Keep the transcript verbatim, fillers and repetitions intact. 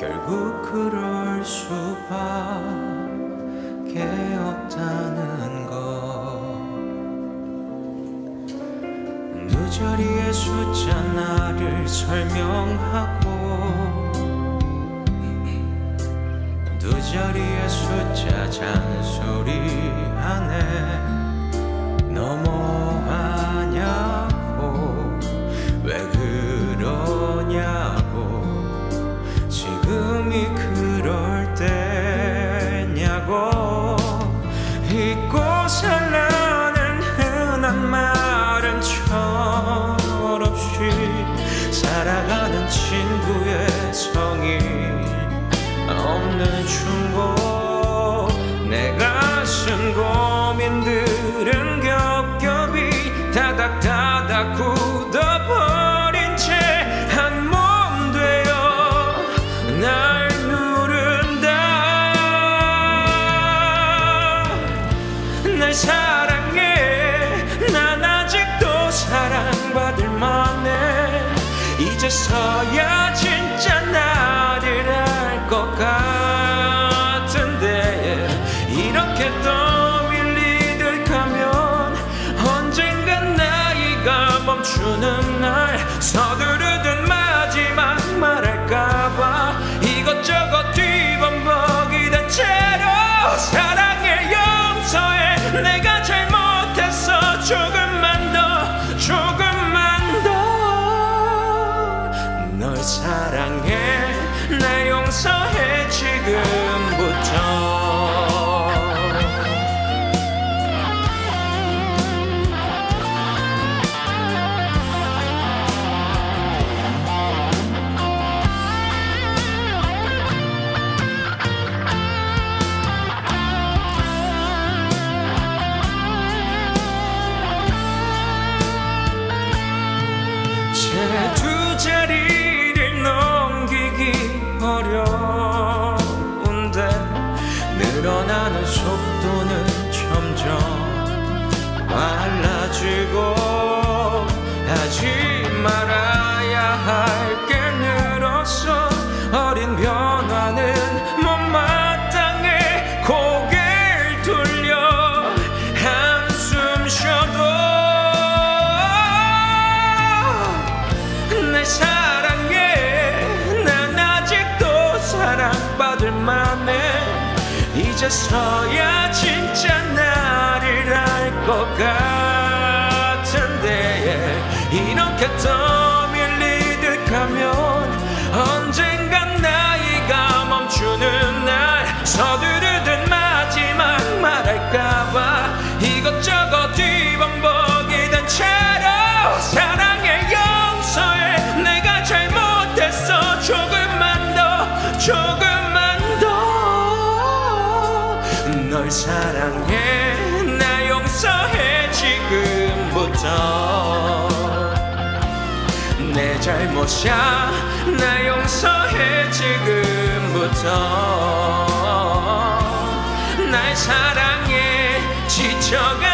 결국 그럴 수밖에 없다는 것. 두 자리의 숫자 나를 설명하고 두 자리의 숫자 잔소리하네. 너 뭐하냐고 왜 그러냐고 지금이 그럴 때냐고. 잊고 살라는 흔한 말은 철없이 살아가는 친구의 성의 없는 충고. 내가 쓴 고민들은 겹겹이 다닥다닥 굳어버린 채 한 몸 되어 날 누른다. 날 사랑해. 난 아직도 사랑받을 만해. 이제서야 진짜 나를 알 것 같은데 이렇게 떠밀리듯 가면 언젠간 나이가 멈추는 날 서두르듯 마지막 말할까봐 이것저것 뒤범벅이던 채로 사랑해. 용서해. 내가 잘못했어. 조금만 더 조금만 더 널 사랑해. 날 용서해 지금부터. 제 두 자리를 넘기기 어려운데 늘어나는 속도는 점점 빨라지고 하지 말아야 할 게 늘었어. 어린 변화는 못마땅해. 고개를 돌려 한숨 쉬어도 내 사랑해. 사랑받을 맘에 이제서야 진짜 나를 알 것 같은데 이렇게 떠밀리듯 가면 언젠간 나이가 멈추는 날 서두르듯 마지막 말할까봐 이것저것 뒤범벅이던 채로 사랑해. 용서해. 내가 잘못했어. 조금만 더 조금만 더 널 사랑해. 나 용서해 지금부터. 내 잘못이야. 나 용서해 지금부터. 날 사랑해. 지쳐가